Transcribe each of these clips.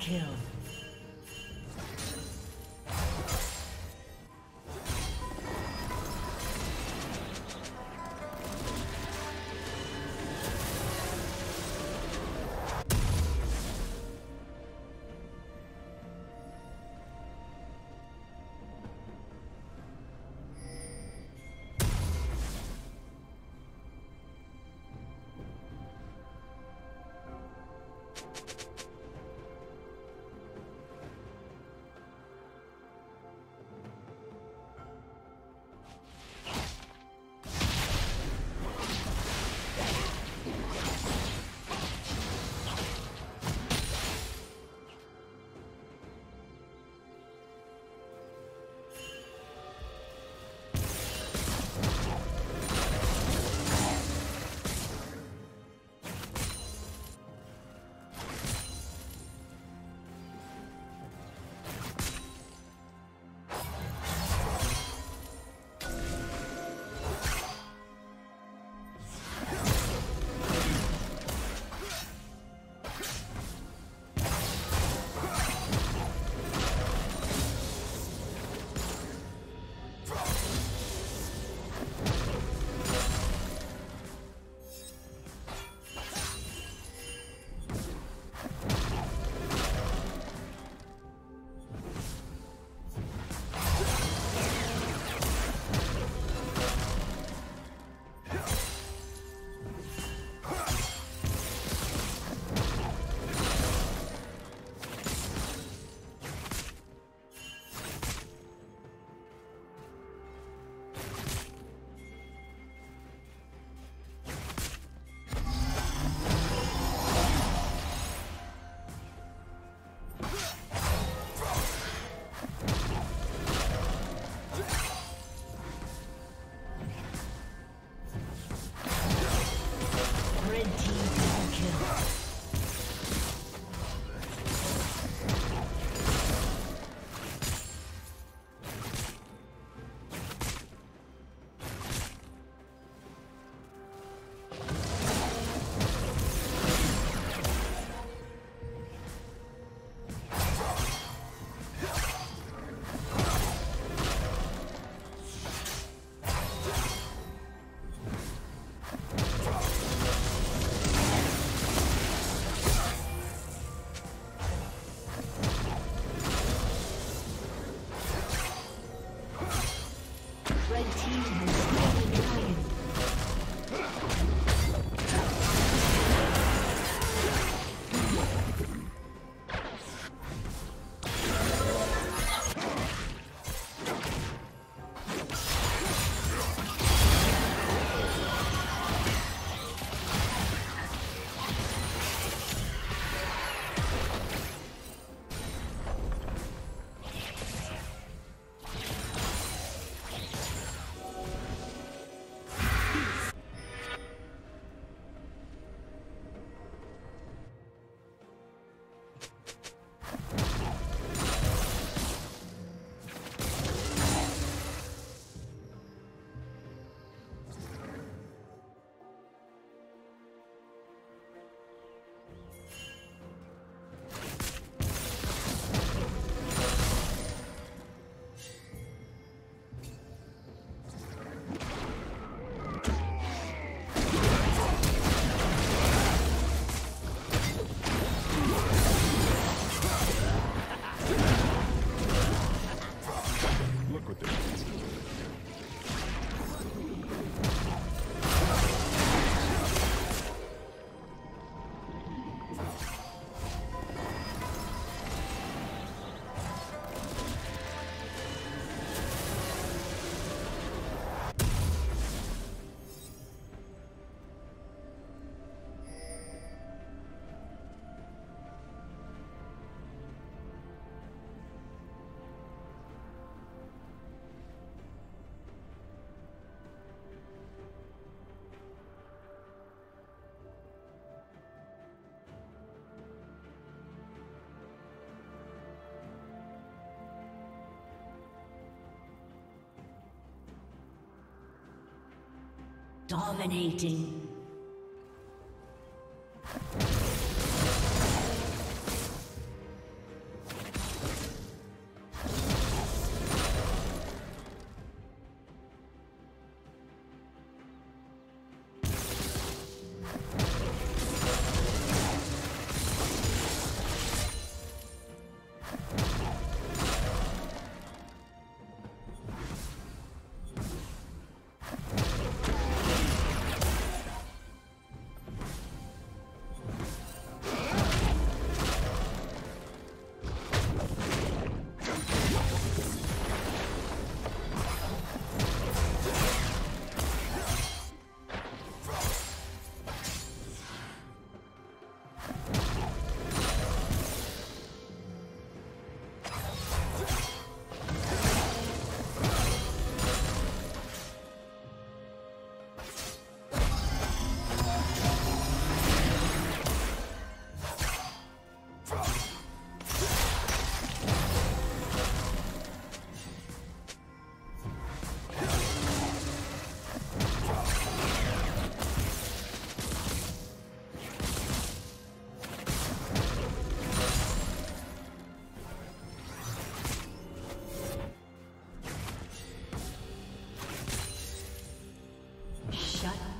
Kill. with it. Dominating.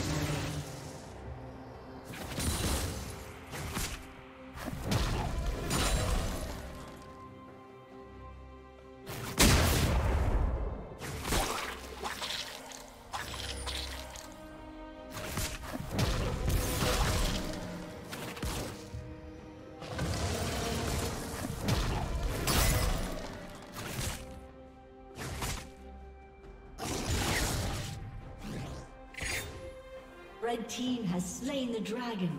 Red team has slain the dragon.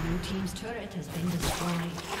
Blue team's turret has been destroyed.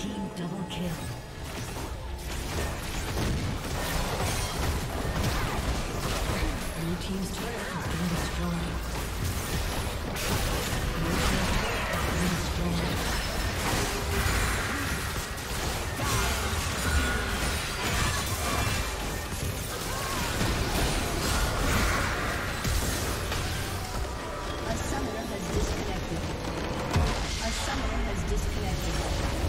Team double kill. Team's turret has been destroyed. Your team's turret has been destroyed. A summoner has disconnected.